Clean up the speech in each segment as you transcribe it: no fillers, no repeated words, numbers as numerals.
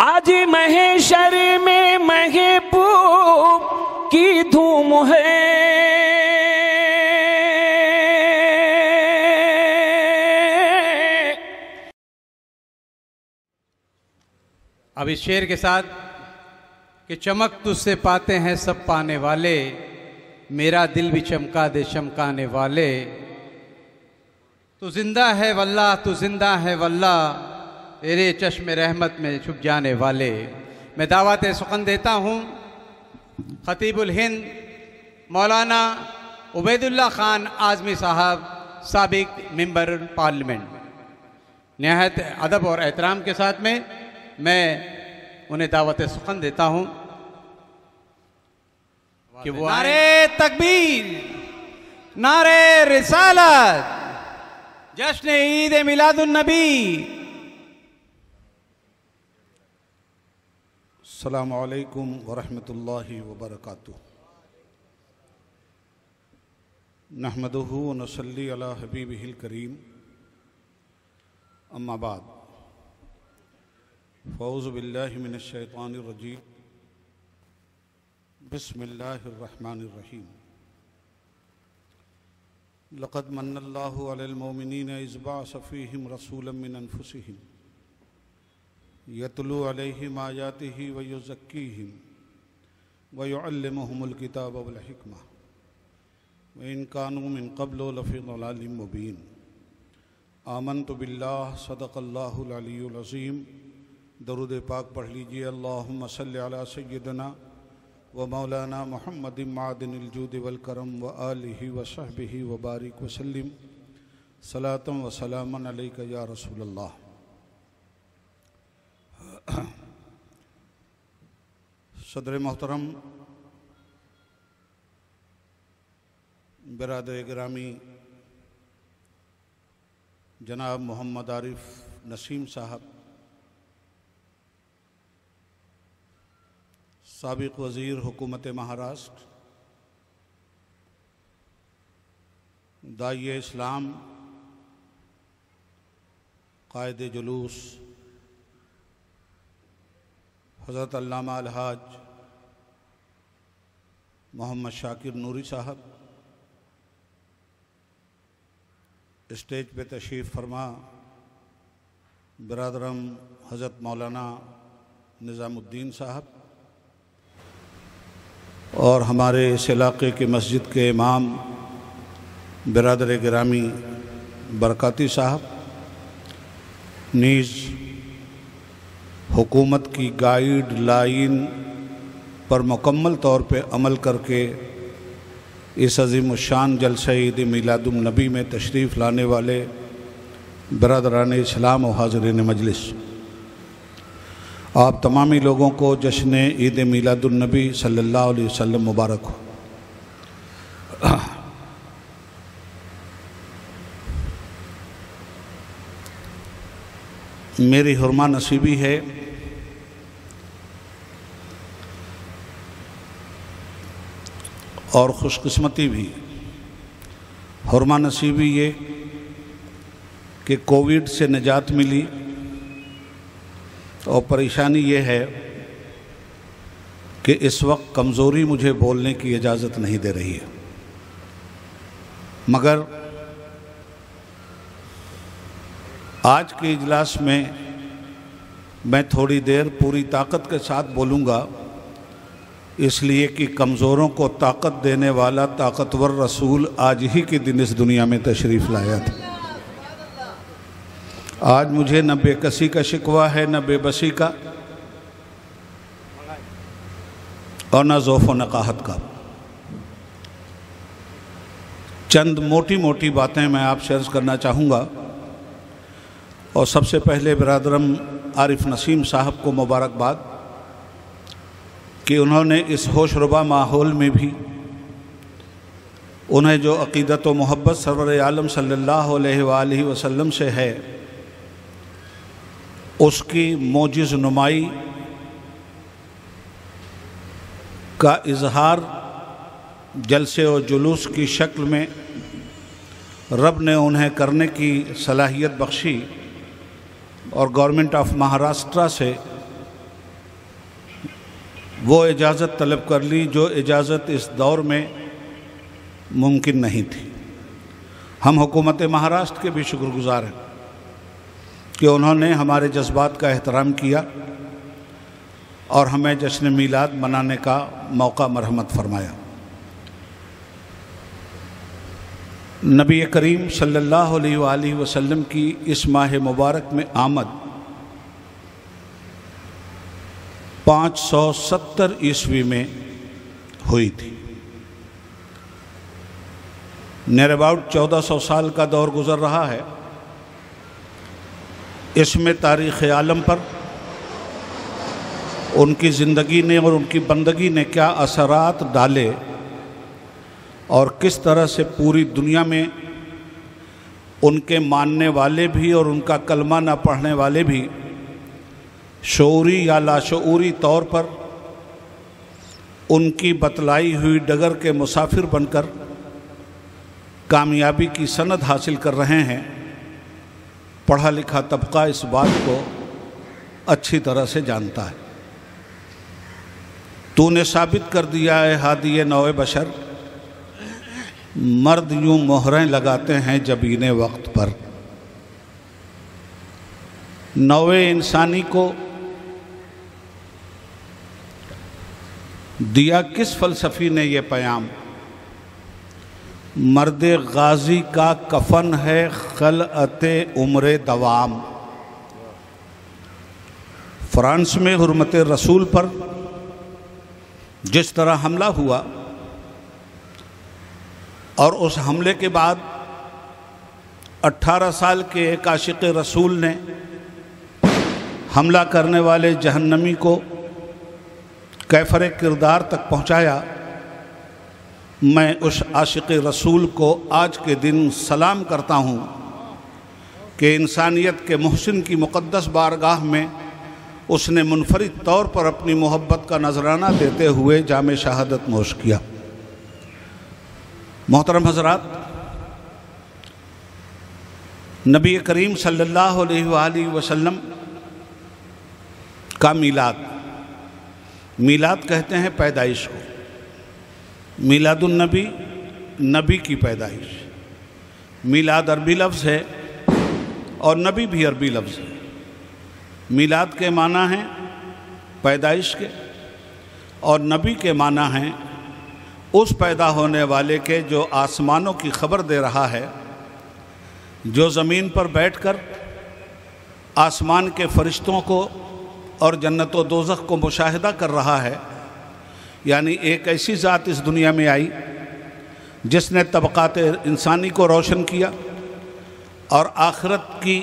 आज महशर में महबूब की धूम है, अब इस शेर के साथ कि चमक तुझसे पाते हैं सब पाने वाले, मेरा दिल भी चमका दे चमकाने वाले। तू जिंदा है वल्लाह, तू जिंदा है वल्लाह, तेरे चश्मे रहमत में छुप जाने वाले। मैं दावत सुखन देता हूँ खतीबुल हिंद मौलाना उबैदुल्लाह खान आज़मी साहब, साबिक मेंबर पार्लियामेंट। नहायत अदब और एहतराम के साथ में मैं उन्हें दावत सुखन देता हूँ कि वो नारे तकबीर, नारे रिसालत, जश्न ईद मिलादुन्नबी। अस्सलामु अलैकुम वरहमतुल्लाहि वबरकातुहू। नहमदुहू व नसल्ली अला हबीबिहिल करीम, अम्मा बाद। फौज़ बिल्लाहि मिनश शैतानिर रजीम, बिस्मिल्लाहिर रहमानिर रहीम। लक़द मन्नल्लाहु अलल मोमिनीना इज़ बाअस फ़ीहिम रसूलन मिन अनफुसिहिम यतलू अलैहिम आयातिही व युज़क्कीहिम व युअल्लिमुहुमुल किताब वल हिकमा व इन कानू मिन क़ब्लु लफ़ी ज़लालिम मुबीन। आमनतु बिल्लाह, सदक़ल्लाहुल अलियुल अज़ीम। दरूद पाक पढ़ लीजिए। अल्लाहुम्मा सल्लि अला सय्यिदिना व मौलाना मुहम्मदिन मादिनिल जूदि वल करम व आलिही व सहबिही व बारिक व सल्लिम सलातन व सलामन अलैका या रसूलल्लाह। सदर मोहतरम, बिरादर गिरामी, जनाब मोहम्मद आरिफ नसीम साहब, साबिक़ वज़ीर हुकूमत महाराष्ट्र, दाई इस्लाम, कायदे जुलूस हज़रत अल्लामा अलहाज मोहम्मद शाकिर नूरी साहब, स्टेज पे तशरीफ़ फरमा बिरादरम हज़रत मौलाना निज़ामुद्दीन साहब और हमारे इस इलाक़े के मस्जिद के इमाम बिरादर गिरामी बरकाती साहब, नीज़ हुकूमत की गाइड लाइन पर मुकम्मल तौर पे अमल करके इस अज़ीम शान जलसे ईद मिलादुन नबी में तशरीफ़ लाने वाले बरदरान इस्लाम और हाज़रीन मजलिस, आप तमामी लोगों को जश्न ईद मिलादुन नबी सल्लल्लाहु अलैहि वसल्लम मुबारक हो। मेरी हुर्मा नसीबी है और खुशकिस्मती भी। हुर्मा नसीबी ये कि कोविड से निजात मिली और परेशानी ये है कि इस वक्त कमज़ोरी मुझे बोलने की इजाज़त नहीं दे रही है, मगर आज के इजलास में मैं थोड़ी देर पूरी ताकत के साथ बोलूँगा, इसलिए कि कमज़ोरों को ताकत देने वाला ताकतवर रसूल आज ही के दिन इस दुनिया में तशरीफ़ लाया था। आज मुझे न बेकसी का शिकवा है, न बेबसी का, और न ज़ोफ़ व नक़ाहत का। चंद मोटी मोटी बातें मैं आपसे अर्ज़ करना चाहूँगा और सबसे पहले बिरादरम आरिफ नसीम साहब को मुबारकबाद कि उन्होंने इस होशरुबा माहौल में भी उन्हें जो अक़ीदत व मोहब्बत सरवर आलम सल्लल्लाहु अलैहि वसल्लम से है, उसकी मोजिज़ नुमाई का इजहार जलसे और जुलूस की शक्ल में रब ने उन्हें करने की सलाहियत बख्शी और गवर्नमेंट ऑफ महाराष्ट्र से वो इजाज़त तलब कर ली जो इजाज़त इस दौर में मुमकिन नहीं थी। हम हुकूमत महाराष्ट्र के भी शुक्रगुज़ार हैं कि उन्होंने हमारे जज्बात का एहतराम किया और हमें जश्न मीलाद मनाने का मौका मरहमत फरमाया। नबी करीम सल्लल्लाहु अलैहि वसल्लम की इस माह मुबारक में आमद 570 ईस्वी में हुई थी। नियर अबाउट 1400 साल का दौर गुज़र रहा है। इसमें तारीख़ आलम पर उनकी ज़िंदगी ने और उनकी बंदगी ने क्या असरात डाले और किस तरह से पूरी दुनिया में उनके मानने वाले भी और उनका कलमा ना पढ़ने वाले भी शऊरी या लाशऊरी तौर पर उनकी बतलाई हुई डगर के मुसाफिर बनकर कामयाबी की सनद हासिल कर रहे हैं। पढ़ा लिखा तबका इस बात को अच्छी तरह से जानता है। तूने साबित कर दिया है हादिए नौए बशर, मर्द यूं मोहरें लगाते हैं जब इन्हें वक्त पर। नौए इंसानी को दिया किस फलसफी ने ये पयाम, मर्द गाजी का कफन है खलअते उम्र दवाम। फ्रांस में हुर्मते रसूल पर जिस तरह हमला हुआ और उस हमले के बाद 18 साल के एक आशिक़ रसूल ने हमला करने वाले जहन्नमी को कैफरे किरदार तक पहुंचाया। मैं उस आशिक़ रसूल को आज के दिन सलाम करता हूं कि इंसानियत के मुहसिन की मुक़द्दस बारगाह में उसने मुनफरिद तौर पर अपनी मोहब्बत का नजराना देते हुए जामे शहादत नोश किया। मोहतरम हजरात, नबी करीम सल्लल्लाहु अलैहि वसल्लम का मीलाद, मीलाद कहते हैं पैदाइश को। मिलादुन्नबी, नबी की पैदाइश। मीलाद अरबी लफ्ज़ है और नबी भी अरबी लफ्ज़ है। मीलाद के माना हैं पैदाइश के और नबी के माना हैं उस पैदा होने वाले के जो आसमानों की खबर दे रहा है, जो ज़मीन पर बैठकर आसमान के फरिश्तों को और जन्नत और दोज़ख को मुशाहिदा कर रहा है। यानी एक ऐसी ज़ात इस दुनिया में आई जिसने तबक़ात इंसानी को रोशन किया और आखिरत की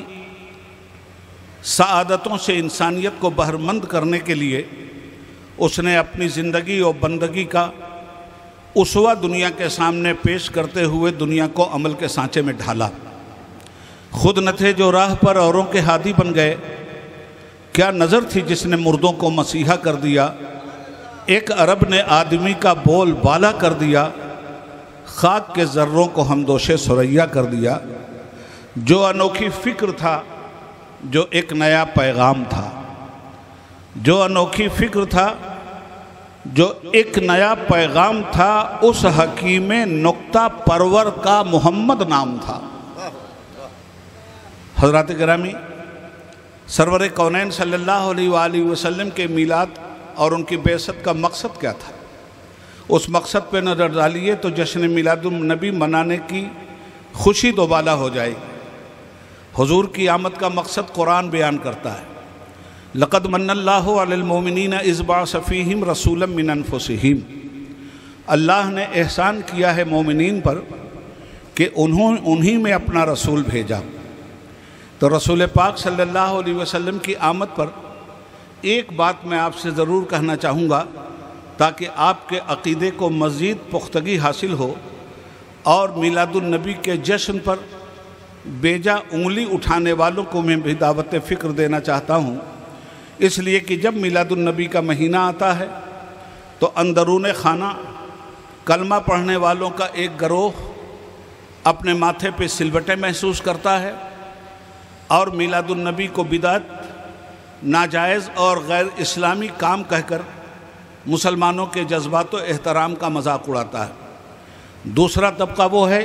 सआदतों से इंसानियत को बहरमंद करने के लिए उसने अपनी ज़िंदगी और बंदगी का उसवा दुनिया के सामने पेश करते हुए दुनिया को अमल के सांचे में ढाला। खुद न थे जो राह पर औरों के हादी बन गए, क्या नज़र थी जिसने मुर्दों को मसीहा कर दिया। एक अरब ने आदमी का बोल बाला कर दिया, खाक के ज़र्रों को हमदोशे सुरैया कर दिया। जो अनोखी फ़िक्र था, जो एक नया पैगाम था। जो अनोखी फ़िक्र था, जो एक नया पैगाम था, उस हकीम नुक्ता परवर का मोहम्मद नाम था। हज़रात गिरामी, सरवर कौनैन सल्लल्लाहु अलैहि वसल्लम के मीलाद और उनकी बेअसत का मकसद क्या था, उस मकसद पे नज़र डालिए तो जश्न मिलादुन नबी मनाने की खुशी दोबाला हो जाएगी। हुजूर की आमद का मकसद कुरान बयान करता है, लक़द मन्नल्लाहु अलल मोमिनीन इज़ बाअस फ़ीहिम रसूलन मिन अनफुसिहिम। अल्लाह ने एहसान किया है मोमिनीन पर कि उन्हीं में अपना रसूल भेजा। तो रसूल पाक सल्लल्लाहु अलैहि वसल्लम की आमद पर एक बात मैं आपसे ज़रूर कहना चाहूँगा ताकि आपके अक़ीदे को मज़ीद पुख्तगी हासिल हो और मिलादुन नबी के जश्न पर बेजा उंगली उठाने वालों को मैं भी दावत फ़िक्र देना चाहता हूँ। इसलिए कि जब मिलादुन्नबी का महीना आता है तो अंदरून खाना कलमा पढ़ने वालों का एक गिरोह अपने माथे पे सिलवटें महसूस करता है और मिलादुन्नबी को बिदात, नाजायज़ और गैर इस्लामी काम कहकर मुसलमानों के जज्बात और एहतराम का मजाक उड़ाता है। दूसरा तबका वो है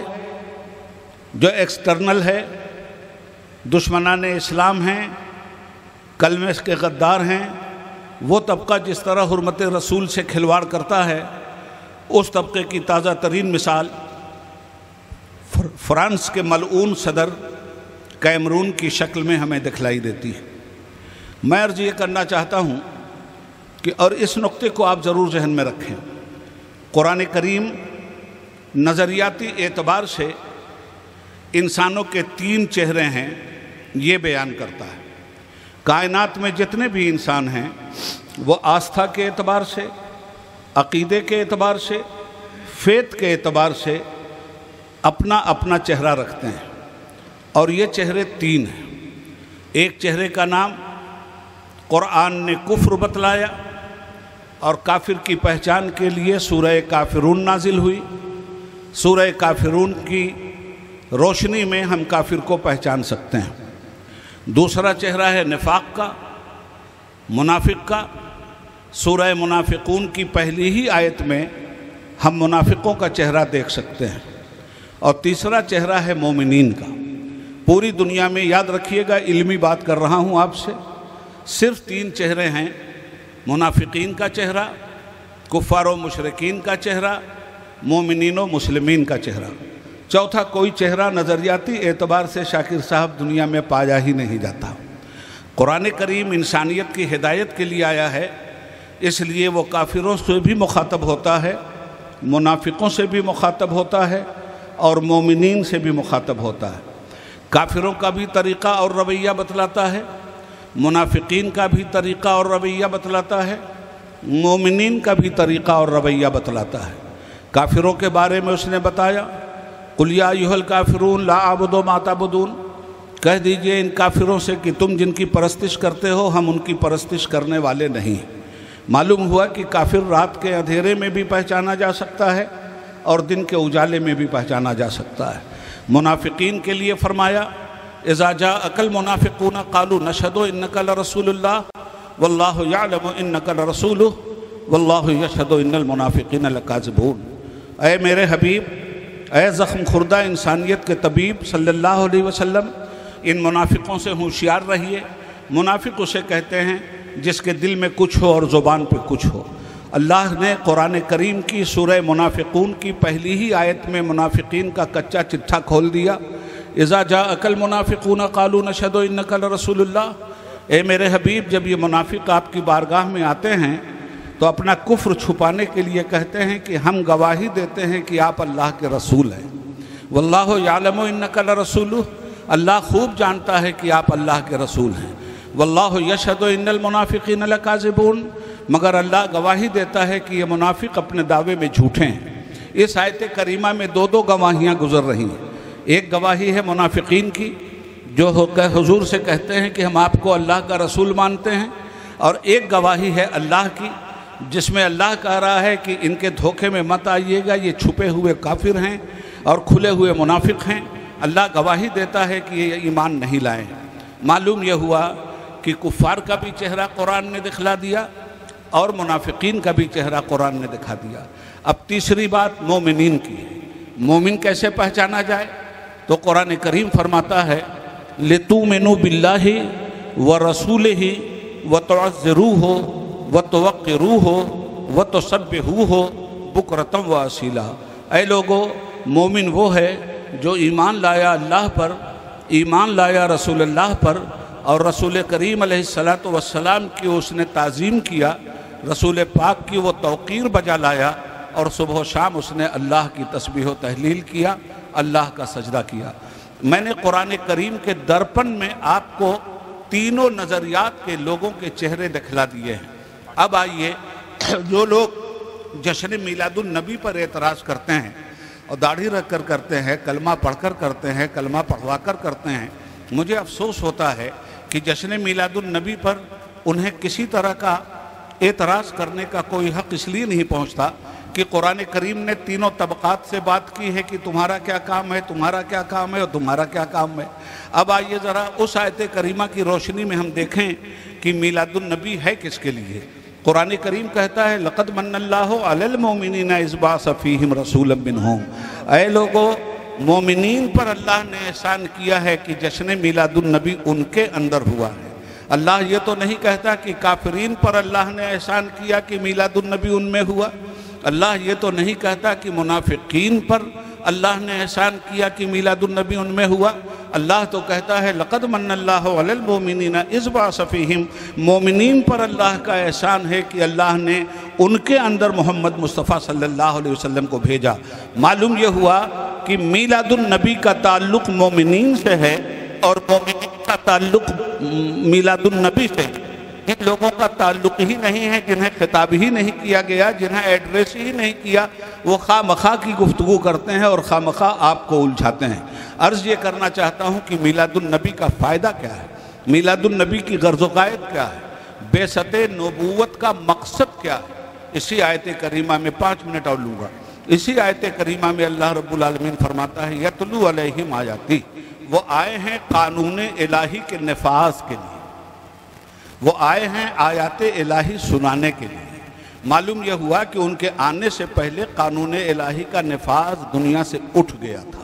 जो एक्सटर्नल है, दुश्मनान इस्लाम हैं, कलमे के गद्दार हैं। वो तबका जिस तरह हुर्मत रसूल से खिलवाड़ करता है, उस तबके की ताज़ा तरीन मिसाल फ्रांस के मलऊन सदर कैमरून की शक्ल में हमें दिखलाई देती है। मैं अर्ज़ ये करना चाहता हूँ कि और इस नुक्ते को आप ज़रूर जहन में रखें, कुरान करीम नज़रियाती एतबार से इंसानों के तीन चेहरे हैं ये बयान करता है। कायनात में जितने भी इंसान हैं वो आस्था के एतबार से, अक़ीदे के एतबार से, फेथ के एतबार से अपना अपना चेहरा रखते हैं। और ये चेहरे तीन हैं। एक चेहरे का नाम क़ुरान ने कुफ्र बतलाया और काफिर की पहचान के लिए सूरह काफिरून नाजिल हुई। सूरह काफिरून की रोशनी में हम काफिर को पहचान सकते हैं। दूसरा चेहरा है निफाक का, मुनाफिक का। सूरह मुनाफिकून की पहली ही आयत में हम मुनाफिकों का चेहरा देख सकते हैं। और तीसरा चेहरा है मोमिनीन का। पूरी दुनिया में याद रखिएगा, इल्मी बात कर रहा हूँ आपसे, सिर्फ तीन चेहरे हैं। मुनाफिकीन का चेहरा, कुफ़ार व मुशरिकीन का चेहरा, मोमिनीन व मुस्लिमीन का चेहरा। चौथा कोई चेहरा नज़रियाती एतबार से शाकिर साहब दुनिया में पाया ही नहीं जाता। कुरान करीम इंसानियत की हिदायत के लिए आया है, इसलिए वो काफिरों से भी मुखातब होता है, मुनाफिकों से भी मुखातब होता है और मोमिनीन से भी मुखातब होता है। काफिरों का भी तरीक़ा और रवैया बतलाता है, मुनाफिकीन का भी तरीक़ा और रवैया बतलाता है, मोमिनीन का भी तरीक़ा और रवैया बतलाता है। काफिरों के बारे में उसने बताया, कुल या अय्युहल काफिरून ला आबुदु मा ताबुदून, कह दीजिए इन काफिरों से कि तुम जिनकी परस्तिश करते हो हम उनकी परस्तिश करने वाले नहीं। मालूम हुआ कि काफिर रात के अंधेरे में भी पहचाना जा सकता है और दिन के उजाले में भी पहचाना जा सकता है। मुनाफिकीन के लिए फरमाया, इज़ा जाअकल मुनाफिकून क़ालू नशहदु इन्नका लरसूलुल्लाह वल्लाहु यालमु इन्नका लरसूलुह वल्लाहु यशहदु इन्नल मुनाफिकीन लकाज़िबून। ऐ मेरे हबीब, ऐ ज़ख्म खुर्दा इंसानियत के तबीब सल्लल्लाहु अलैहि वसल्लम, इन मुनाफिकों से होशियार रहिए। मुनाफिक उसे कहते हैं जिसके दिल में कुछ हो और ज़ुबान पर कुछ हो। अल्लाह ने कुरान करीम की सूरह मुनाफिकून की पहली ही आयत में मुनाफिकीन का कच्चा चिट्ठा खोल दिया। इज़ा जाअकल मुनाफिकून क़ालू नशहदु इन्नका लरसूलुल्लाह, ए मेरे हबीब, जब ये मुनाफिक आपकी बारगाह में आते हैं तो अपना कुफ्र छुपाने के लिए कहते हैं कि हम गवाही देते हैं कि आप अल्लाह के रसूल हैं। वल्लाहु यालमु इन्नका लरसूलुह, अल्लाह खूब जानता है कि आप अल्लाह के रसूल हैं। वल्लाहु यशहदु इन्नल मुनाफिकीन लकाज़िबून, मगर अल्लाह गवाही देता है कि ये मुनाफिक अपने दावे में झूठे हैं। इस आयत करीमा में दो दो गवाहियाँ गुजर रही हैं। एक गवाही है मुनाफिकीन की जो हुजूर से कहते हैं कि हम आपको अल्लाह का रसूल मानते हैं, और एक गवाही है अल्लाह की जिसमें अल्लाह कह रहा है कि इनके धोखे में मत आइएगा, ये छुपे हुए काफिर हैं और खुले हुए मुनाफिक हैं। अल्लाह गवाही देता है कि ये ईमान नहीं लाए। मालूम यह हुआ कि कुफ़ार का भी चेहरा कुरान ने दिखला दिया और मुनाफिकीन का भी चेहरा कुरान ने दिखा दिया। अब तीसरी बात मोमिनीन की है। मोमिन कैसे पहचाना जाए तो कुरान करीम फरमाता है, लितुमिनु बिल्लाहि व रसूलिहि व तुअज़्ज़िरूहु व तुवक़्क़िरूहु व तुसब्बिहूहु बुक्रतम व असीला। ऐ लोगो, मोमिन वो है जो ईमान लाया अल्लाह पर, ईमान लाया रसूल अल्लाह पर, और रसूल करीम अलैहिस्सलातु वस्सलाम की उसने ताज़ीम किया, रसूल पाक की वो तौक़ीर बजा लाया और सुबह शाम उसने अल्लाह की तस्बीह तहलील किया, अल्लाह का सजदा किया। मैंने कुरान करीम के दर्पण में आपको तीनों नज़रियात के लोगों के चेहरे दिखला दिए हैं। अब आइए, जो लोग जश्न मिलादुन नबी पर एतराज़ करते हैं और दाढ़ी रख कर करते हैं, कलमा पढ़कर करते हैं, कलमा पढ़वा कर करते हैं, मुझे अफसोस होता है कि जश्न मिलादुन नबी पर उन्हें किसी तरह का एतराज़ करने का कोई हक़ इसलिए नहीं पहुँचता कि कुरान करीम ने तीनों तबक़ात से बात की है कि तुम्हारा क्या काम है, तुम्हारा क्या काम है और तुम्हारा क्या काम है। अब आइए ज़रा उस आयत करीमा की रोशनी में हम देखें कि मिलादुन नबी है किसके लिए। कुरान करीम कहता है लक़द मन्नल्लाहु अलल मोमिनीना इज़ बाअस फ़ीहिम रसूलन मिनहुम। ऐ लोगों, मोमिनीन पर अल्लाह ने एहसान किया है कि जश्न मिलादुन नबी उनके अंदर हुआ है। अल्लाह ये तो नहीं कहता कि काफिरीन पर अल्लाह ने एहसान किया कि मिलादुन नबी उनमें हुआ। अल्लाह ये तो नहीं कहता कि मुनाफिकीन पर अल्लाह ने एहसान किया कि मिलादुन नबी उनमें हुआ। अल्लाह तो कहता है लक़द मन्नल्लाहु अलल मोमिनीना इज़ बाअस फ़ीहिम। मोमिनीन पर अल्लाह का एहसान है कि अल्लाह ने उनके अंदर मोहम्मद मुस्तफ़ा सल्लल्लाहु अलैहि वसल्लम को भेजा। मालूम यह हुआ कि मिलादुन नबी का ताल्लुक़ मोमिनीन से है और मोमिनीन का ताल्लुक़ मिलादुन नबी से है। इन लोगों का ताल्लुक़ ही नहीं है, जिन्हें खिताब ही नहीं किया गया, जिन्हें एड्रेस ही नहीं किया, वो खामखा की गुफ्तगू करते हैं और खामखा आपको उलझाते हैं। अर्ज़ ये करना चाहता हूँ कि मिलादुन नबी का फ़ायदा क्या है, मिलादुन नबी की गर्ज़ व ग़ायत क्या है, बेसते नबूवत का मकसद क्या है। इसी आयत करीमा में 5 मिनट और लूँगा। इसी आयत करीमा में अल्लाह रब्बुल आलमीन फरमाता है यतलू अलैहिम आयाती। वो आए हैं कानून इलाही के नफाज के लिए, वो आए हैं आयाते इलाही सुनाने के लिए। मालूम यह हुआ कि उनके आने से पहले कानून इलाही का नफाज दुनिया से उठ गया था।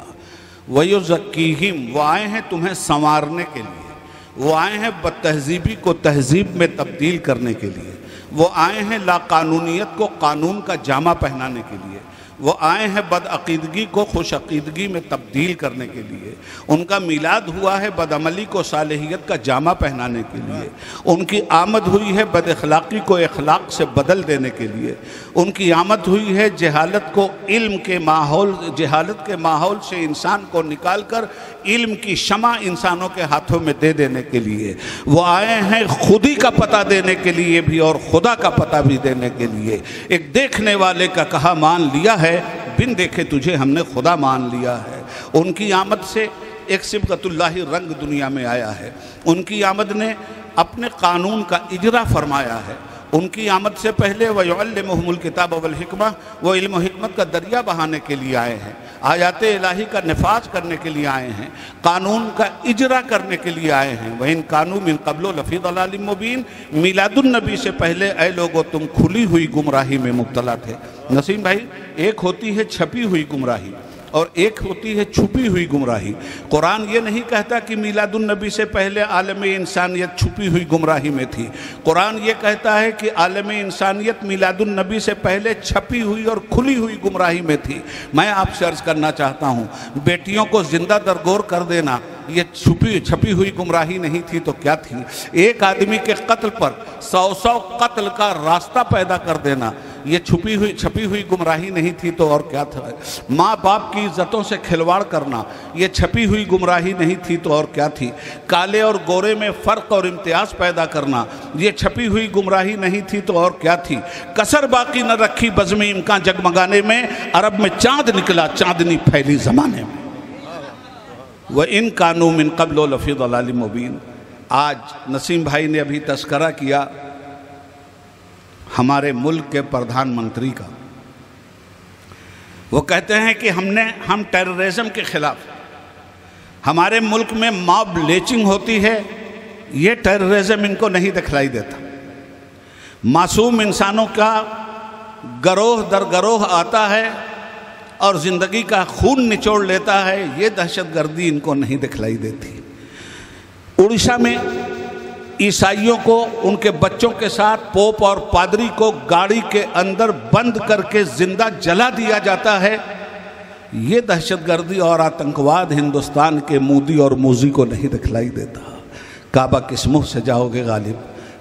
वयुज़क्कीहिम, वो आए हैं तुम्हें संवारने के लिए, वो आए हैं बदतहजीबी को तहजीब में तब्दील करने के लिए, वो आए हैं लाकानूनीत को कानून का जामा पहनाने के लिए, वो आए हैं बदअक़ीदगी को खुशअक़ीदगी में तब्दील करने के लिए। उनका मिलाद हुआ है बदअमली को सालहियत का जामा पहनाने के लिए। उनकी आमद हुई है बदअखलाक़ी को अखलाक से बदल देने के लिए। उनकी आमद हुई है जहालत को इल्म के माहौल, जहालत के माहौल से इंसान को निकाल कर इल्म की शमा इंसानों के हाथों में दे देने के लिए। वो आए हैं खुदी का पता देने के लिए भी और खुदा का पता भी देने के लिए। एक देखने वाले का कहा मान लिया है, बिन देखे तुझे हमने खुदा मान लिया है। उनकी आमद से एक सिबगतुल्लाही रंग दुनिया में आया है। उनकी आमद ने अपने कानून का इजरा फरमाया है। उनकी आमद से पहले वयुअल्लिमुहुमुल किताब वल हिकमा, वो इल्म और हिकमत का दरिया बहाने के लिए आए हैं, आयात इलाही का नफाज करने के लिए आए हैं, कानून का इजरा करने के लिए आए हैं। वह इन कानून इन कब्लो लफ़ी दलालिम मुबीन। मिलादुन नबी से पहले ऐ लोगों तुम खुली हुई गुमराही में मुब्तला थे। नसीम भाई, एक होती है छपी हुई गुमराही और एक होती है छुपी हुई गुमराही। कुरान ये नहीं कहता कि मिलादुन नबी से पहले आलम इंसानियत छुपी हुई गुमराही में थी। कुरान ये कहता है कि आलम इंसानियत मिलादुन नबी से पहले छपी हुई और खुली हुई गुमराही में थी। मैं आपसे अर्ज़ करना चाहता हूँ, बेटियों को जिंदा दरगोर कर देना ये छपी हुई गुमराही नहीं थी तो क्या थी। एक आदमी के कत्ल पर 100 कत्ल का रास्ता पैदा कर देना ये छपी हुई गुमराही नहीं थी तो और क्या था। माँ बाप की इज्जतों से खिलवाड़ करना ये छपी हुई गुमराही नहीं थी तो और क्या थी। काले और गोरे में फ़र्क और इम्तियाज़ पैदा करना ये छपी हुई गुमराही नहीं थी तो और क्या थी। कसर बाकी न रखी बज़्म इम्कां जगमगाने में, अरब में चाँद निकला चाँदनी फैली ज़माने में। व इन कानून मिन क़ब्लो लफ़ी ज़लालिम मुबीन। आज नसीम भाई ने अभी तस्करा किया हमारे मुल्क के प्रधानमंत्री का। वो कहते हैं कि हम टेररिज्म के ख़िलाफ़, हमारे मुल्क में मॉब लिंचिंग होती है, ये टेररिज्म इनको नहीं दिखलाई देता। मासूम इंसानों का गरोह दर गरोह आता है और ज़िंदगी का खून निचोड़ लेता है, ये दहशतगर्दी इनको नहीं दिखलाई देती। उड़ीसा में ईसाइयों को उनके बच्चों के साथ पोप और पादरी को गाड़ी के अंदर बंद करके जिंदा जला दिया जाता है, ये दहशतगर्दी और आतंकवाद हिंदुस्तान के मोदी और मोजी को नहीं दिखलाई देता। काबा किस मुँह से जाओगे गालिब,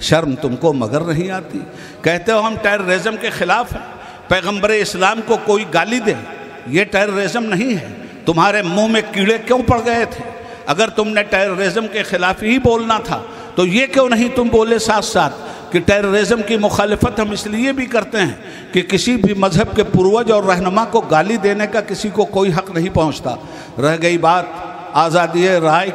शर्म तुमको मगर नहीं आती। कहते हो हम टेररिज्म के ख़िलाफ़ हैं, पैगम्बर इस्लाम को कोई गाली दे ये टेररिज्म नहीं है। तुम्हारे मुंह में कीड़े क्यों पड़ गए थे? अगर तुमने टेररिज्म के ख़िलाफ़ ही बोलना था तो ये क्यों नहीं तुम बोले साथ साथ कि टेररिज्म की मुखालफत हम इसलिए भी करते हैं कि किसी भी मज़हब के पूर्वज और रहनुमा को गाली देने का किसी को कोई हक़ नहीं पहुँचता। रह गई बात आज़ादी राय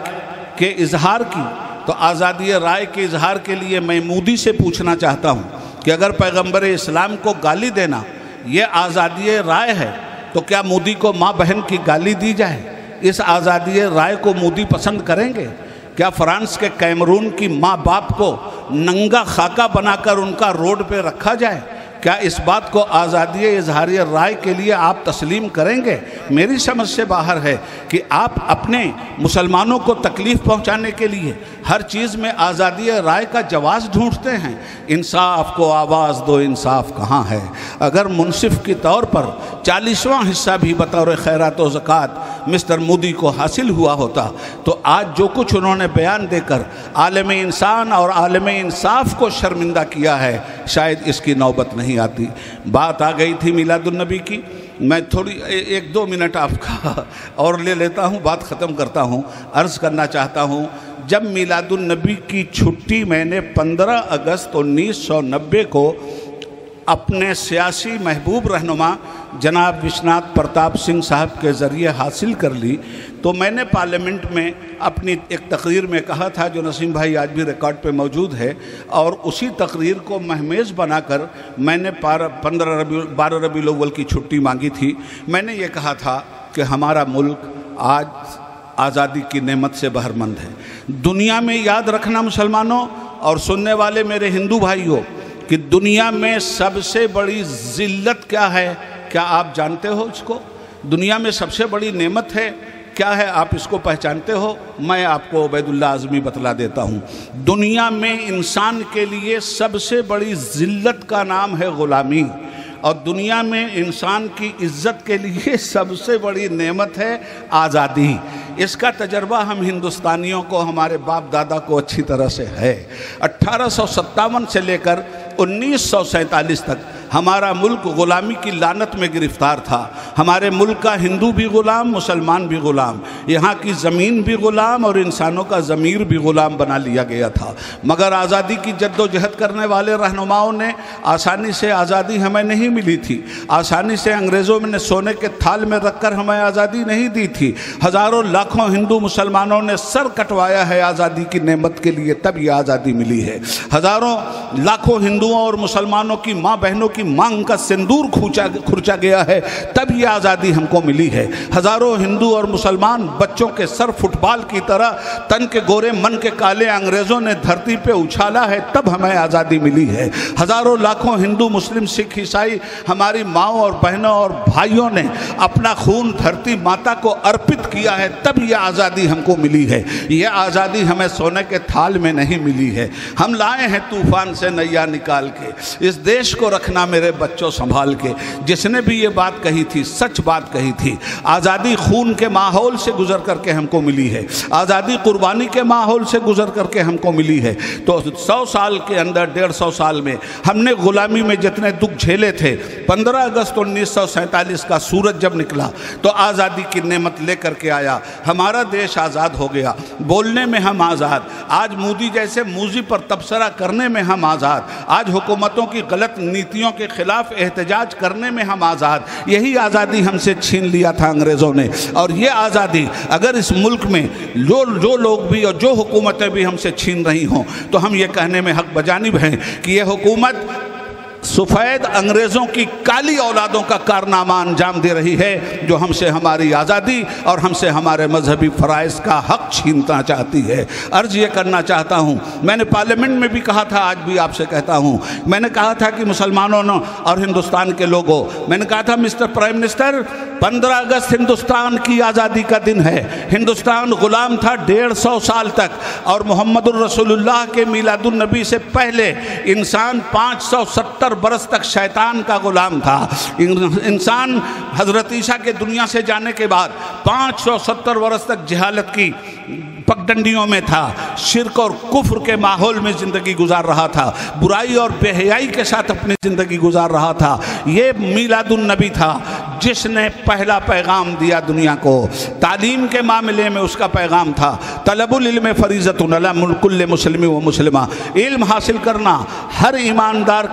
के इजहार की, तो आज़ादी राय के इजहार के लिए मैं मोदी से पूछना चाहता हूँ कि अगर पैगम्बर इस्लाम को गाली देना ये आज़ादी राय है तो क्या मोदी को माँ बहन की गाली दी जाए? इस आज़ादी राय को मोदी पसंद करेंगे? क्या फ्रांस के कैमरून की माँ बाप को नंगा खाका बनाकर उनका रोड पे रखा जाए? क्या इस बात को आज़ादी इजहारिय राय के लिए आप तस्लीम करेंगे? मेरी समझ से बाहर है कि आप अपने मुसलमानों को तकलीफ़ पहुंचाने के लिए हर चीज़ में आज़ादी राय का जवाज़ ढूंढते हैं। इंसाफ को आवाज़ दो, इंसाफ कहाँ है? अगर मुनसिफ के तौर पर 40वां हिस्सा भी बतौर खैरात व ज़कात मिस्टर मोदी को हासिल हुआ होता तो आज जो कुछ उन्होंने बयान देकर आलम इंसान और आलम इंसाफ को शर्मिंदा किया है, शायद इसकी नौबत नहीं आती। बात आ गई थी मिलादुन्नबी की। मैं थोड़ी 1-2 मिनट आपका और ले लेता हूँ, बात ख़त्म करता हूँ। अर्ज़ करना चाहता हूँ, जब मिलादुन्नबी की छुट्टी मैंने 15 अगस्त 1990 को अपने सियासी महबूब रहनुमा जनाब विश्वनाथ प्रताप सिंह साहब के ज़रिए हासिल कर ली, तो मैंने पार्लियामेंट में अपनी एक तकरीर में कहा था, जो नसीम भाई आज भी रिकॉर्ड पे मौजूद है, और उसी तकरीर को महमेज बनाकर मैंने 12 रबी उल अव्वल की छुट्टी मांगी थी। मैंने ये कहा था कि हमारा मुल्क आज आज़ादी की नेमत से बहरमंद है। दुनिया में याद रखना मुसलमानों और सुनने वाले मेरे हिंदू भाइयों कि दुनिया में सबसे बड़ी ज़िल्लत क्या है, क्या आप जानते हो इसको? दुनिया में सबसे बड़ी नेमत है क्या है, आप इसको पहचानते हो? मैं आपको उबैदुल्लाह आज़मी बतला देता हूँ। दुनिया में इंसान के लिए सबसे बड़ी ज़िल्लत का नाम है ग़ुलामी, और दुनिया में इंसान की इज्जत के लिए सबसे बड़ी नेमत है आज़ादी। इसका तजर्बा हम हिंदुस्तानियों को, हमारे बाप दादा को अच्छी तरह से है। 1857 से लेकर 1947 तक हमारा मुल्क ग़ुलामी की लानत में गिरफ़्तार था। हमारे मुल्क का हिंदू भी ग़ुलाम, मुसलमान भी ग़ुलाम, यहाँ की ज़मीन भी ग़ुलाम और इंसानों का ज़मीर भी ग़ुलाम बना लिया गया था। मगर आज़ादी की जद्दोजहद करने वाले रहनुमाओं ने, आसानी से आज़ादी हमें नहीं मिली थी, आसानी से अंग्रेज़ों ने सोने के थाल में रख कर हमें आज़ादी नहीं दी थी। हज़ारों लाखों हिंदू मुसलमानों ने सर कटवाया है आज़ादी की नेमत के लिए, तब ये आज़ादी मिली है। हज़ारों लाखों हिंदुओं और मुसलमानों की माँ बहनों की मांग का सिंदूर खुरचा गया है, तब ये आज़ादी हमको मिली है। हज़ारों हिंदू और मुसलमान बच्चों के सर फुटबॉल की तरह, तन के गोरे मन के काले, अंग्रेज़ों ने धरती पे उछाला है, तब हमें आज़ादी मिली है। हज़ारों लाखों हिंदू मुस्लिम सिख ईसाई हमारी माँओं और बहनों और भाइयों ने अपना खून धरती माता को अर्पित किया है, तब ये आज़ादी हमको मिली है। ये आज़ादी हमें सोने के थाल में नहीं मिली है। हम लाए हैं तूफ़ान से नैया निकाल के, इस देश को रखना मेरे बच्चों संभाल के। जिसने भी ये बात कही थी, सच बात कही थी। आज़ादी खून के माहौल से गुजर करके हमको मिली है, आज़ादी कुर्बानी के माहौल से गुजर करके हमको मिली है। तो 100 साल के अंदर, 150 साल में हमने ग़ुलामी में जितने दुख झेले थे, 15 अगस्त 1947 का सूरज जब निकला तो आज़ादी की नेमत लेकर के आया। हमारा देश आज़ाद हो गया, बोलने में हम आज़ाद, आज मोदी जैसे मूजी पर तबसरा करने में हम आज़ाद, आज हुकूमतों की गलत नीतियों के खिलाफ एहतजाज करने में हम आज़ाद। यही आज़ादी हमसे छीन लिया था अंग्रेज़ों ने, और ये आज़ादी अगर इस मुल्क में जो लोग भी और जो हुकूमतें भी हमसे छीन रही हों, तो हम ये कहने में हक बजानिब हैं कि ये हुकूमत सफ़ेद अंग्रेज़ों की काली औलादों का कारनामा अंजाम दे रही है, जो हमसे हमारी आज़ादी और हमसे हमारे मजहबी फ़राइज़ का हक़ छीनना चाहती है। अर्ज़ ये करना चाहता हूँ, मैंने पार्लियामेंट में भी कहा था, आज भी आपसे कहता हूँ, मैंने कहा था कि मुसलमानों ने और हिंदुस्तान के लोगों, मैंने कहा था मिस्टर प्राइम मिनिस्टर, 15 अगस्त हिंदुस्तान की आज़ादी का दिन है। हिंदुस्तान ग़ुलाम था 150 साल तक, और मोहम्मद रसूलुल्लाह के मिलादुन्नबी से पहले इंसान 570 बरस तक शैतान का ग़ुलाम था। इंसान हज़रत ईसा के दुनिया से जाने के बाद 570 बरस तक जहालत की पगडंडियों में था, शिरक और कुफ्र के माहौल में ज़िंदगी गुजार रहा था, बुराई और बेहयाई के साथ अपनी ज़िंदगी गुजार रहा था। ये मिलादुन्नबी था जिसने पहला पैगाम दिया दुनिया को। तालीम के मामले में उसका पैगाम था, तलबुल इल्म फरीज़तुन अला कुल्ले मुस्लिमी व मुस्लिमा, इल्म हासिल करना हर ईमानदार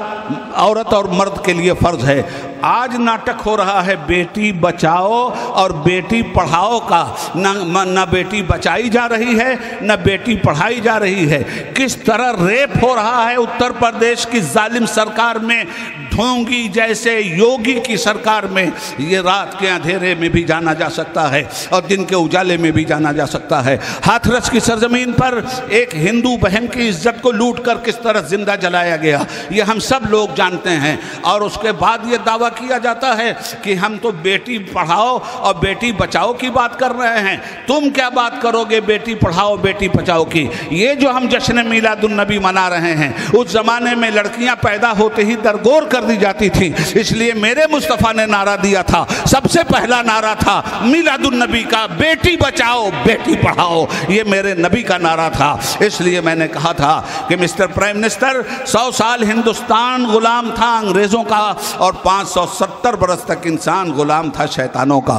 औरत और मर्द के लिए फ़र्ज़ है। आज नाटक हो रहा है बेटी बचाओ और बेटी पढ़ाओ का। न बेटी बचाई जा रही है न बेटी पढ़ाई जा रही है। किस तरह रेप हो रहा है उत्तर प्रदेश की जालिम सरकार में, ढोंगी जैसे योगी की सरकार में। ये रात के अंधेरे में भी जाना जा सकता है और दिन के उजाले में भी जाना जा सकता है। हाथरस की सरजमीन पर एक हिंदू बहन की इज्जत को लूट कर किस तरह जिंदा जलाया गया ये हम सब लोग जानते हैं। और उसके बाद ये दावा किया जाता है कि हम तो बेटी पढ़ाओ और बेटी बचाओ की बात कर रहे हैं, तुम क्या बात करोगे बेटी पढ़ाओ बेटी बचाओ की। ये जो हम जश्न मिलादुन्नबी मना रहे हैं, उस ज़माने में लड़कियां पैदा होते ही दरगोर कर दी जाती थी। इसलिए मेरे मुस्तफ़ा ने नारा दिया था, सबसे पहला नारा था मिलादुन्नबी का, बेटी बचाओ बेटी पढ़ाओ। ये मेरे नबी का नारा था। इसलिए मैंने कहा था कि मिस्टर प्राइम मिनिस्टर, 100 साल हिंदुस्तान गुलाम था अंग्रेज़ों का और 570 बरस तक इंसान गुलाम था शैतानों का।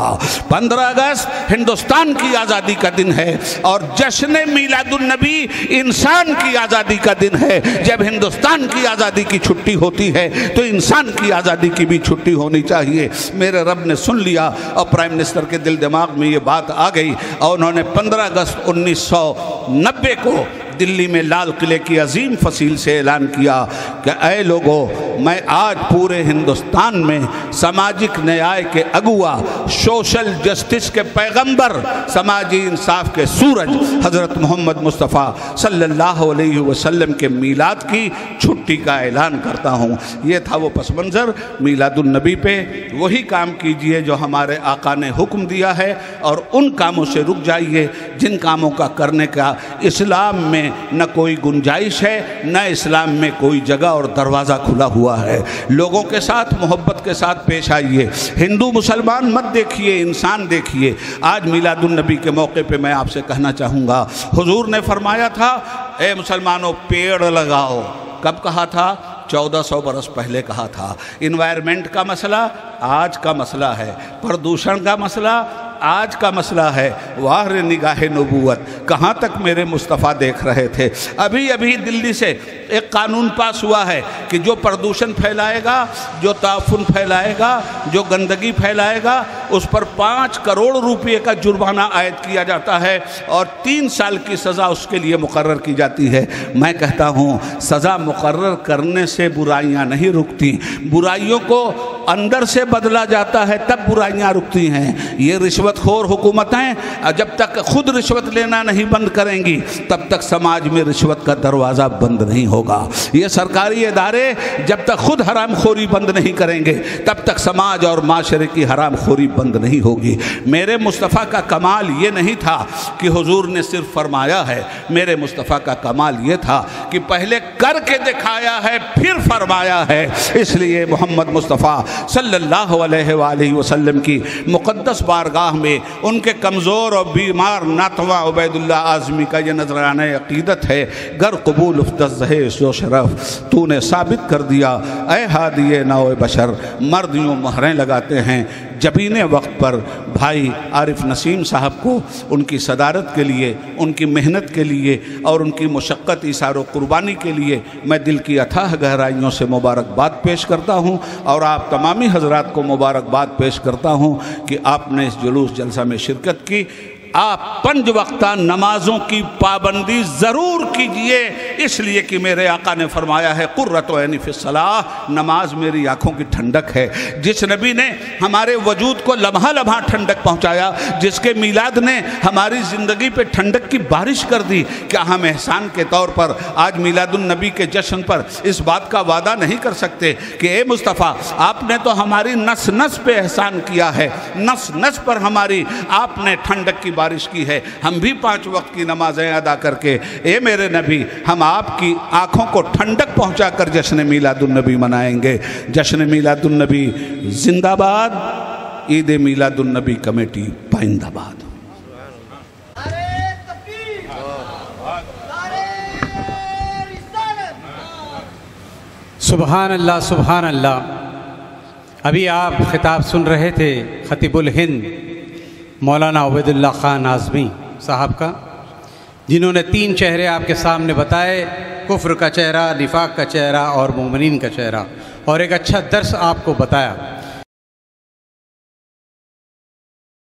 15 अगस्त हिंदुस्तान की आज़ादी का दिन है और जश्न मिलादुन्नबी इंसान की आज़ादी का दिन है। जब हिंदुस्तान की आज़ादी की छुट्टी होती है तो इंसान की आज़ादी की भी छुट्टी होनी चाहिए। मेरे रब ने सुन लिया और प्राइम मिनिस्टर के दिल दिमाग में ये बात आ गई और उन्होंने 15 अगस्त 1990 को दिल्ली में लाल किले की अजीम फसील से ऐलान किया कि ऐ लोगों, मैं आज पूरे हिंदुस्तान में सामाजिक न्याय के अगुआ, सोशल जस्टिस के पैगंबर, समाजी इंसाफ के सूरज हज़रत मोहम्मद मुस्तफ़ा सल्लल्लाहु अलैहि वसल्लम के मीलाद की छुट्टी का ऐलान करता हूँ। ये था वो पस मंज़र। मिलादुन्नबी पे वही काम कीजिए जो हमारे आका ने हुक्म दिया है और उन कामों से रुक जाइए जिन कामों का करने का इस्लाम में न कोई गुंजाइश है न इस्लाम में कोई जगह और दरवाज़ा खुला हुआ है। लोगों के साथ मोहब्बत के साथ पेश आइए। हिंदू मुसलमान मत देखिए, इंसान देखिए। आज मिलादुन्नबी के मौके पे मैं आपसे कहना चाहूँगा, हुजूर ने फरमाया था, ए मुसलमानों पेड़ लगाओ। कब कहा था? 1400 बरस पहले कहा था। इन्वायरमेंट का मसला आज का मसला है, प्रदूषण का मसला आज का मसला है। वाह रे निगाहे नबूवत, कहाँ तक मेरे मुस्तफ़ा देख रहे थे। अभी अभी दिल्ली से एक कानून पास हुआ है कि जो प्रदूषण फैलाएगा, जो ताफुन फैलाएगा, जो गंदगी फैलाएगा, उस पर 5 करोड़ रुपये का जुर्माना आयद किया जाता है और 3 साल की सज़ा उसके लिए मुकर्रर की जाती है। मैं कहता हूँ सज़ा मुकर्रर करने से बुराइयाँ नहीं रुकती, बुराइयों को अंदर से बदला जाता है तब बुराइयाँ रुकती हैं। ये रिश्वतखोर हुकूमतें जब तक खुद रिश्वत लेना नहीं बंद करेंगी तब तक समाज में रिश्वत का दरवाज़ा बंद नहीं होगा। ये सरकारी इदारे जब तक खुद हरामखोरी बंद नहीं करेंगे तब तक समाज और माशरे की हरामखोरी बंद नहीं होगी। मेरे मुस्तफ़ा का कमाल ये नहीं था कि हुजूर ने सिर्फ फरमाया है, मेरे मुस्तफ़ा का कमाल ये था कि पहले करके दिखाया है फिर फरमाया है। इसलिए मोहम्मद मुस्तफ़ा सल्लल्लाहु अलैहि वसल्लम की मुक़द्दस बारगाह में उनके कमज़ोर और बीमार नातवा उबैदुल्लाह आज़मी का ये नजराना अक़ीदत है, गर कबूल उफ्तज़ो शरफ़ तूने साबित कर दिया ए हादिये नाओ बशर। मर्द यूँ महरें लगाते हैं। जबीने वक्त पर भाई आरिफ नसीम साहब को उनकी सदारत के लिए, उनकी मेहनत के लिए और उनकी मशक्क़त, इसार और क़ुरबानी के लिए मैं दिल की अथाह गहराइयों से मुबारकबाद पेश करता हूँ और आप तमामी हजरात को मुबारकबाद पेश करता हूँ कि आपने इस जुलूस जलसा में शिरकत की। आप 5 वक्ता नमाज़ों की पाबंदी ज़रूर कीजिए, इसलिए कि मेरे आका ने फरमाया है क़ुर्रतु ऐनी फ़िस्सलाह, नमाज मेरी आँखों की ठंडक है। जिस नबी ने हमारे वजूद को लम्हा लम्हा ठंडक पहुँचाया, जिसके मीलाद ने हमारी ज़िंदगी पे ठंडक की बारिश कर दी, क्या हम एहसान के तौर पर आज मिलादुन्नबी के जश्न पर इस बात का वादा नहीं कर सकते कि ए मुस्तफ़ा आपने तो हमारी नस नस पे एहसान किया है, नस नस पर हमारी आपने ठंडक की बारिश की है। हम भी 5 वक्त की नमाजें अदा करके ए मेरे नबी हम आपकी आंखों को ठंडक पहुंचाकर जश्न मिलादुन्नबी मनाएंगे। जश्न मिलादुन्नबी जिंदाबाद, ईद मिलादुन्नबी कमेटी पाइंदाबाद। सुभान अल्लाह, सुभान अल्लाह। अभी आप खिताब सुन रहे थे खतीबुल हिंद मौलाना उबैदुल्लाह खान आज़मी साहब का, जिन्होंने 3 चेहरे आपके सामने बताए, कुफ्र का चेहरा, निफाक का चेहरा और मोमिनीन का चेहरा, और एक अच्छा दर्स आपको बताया।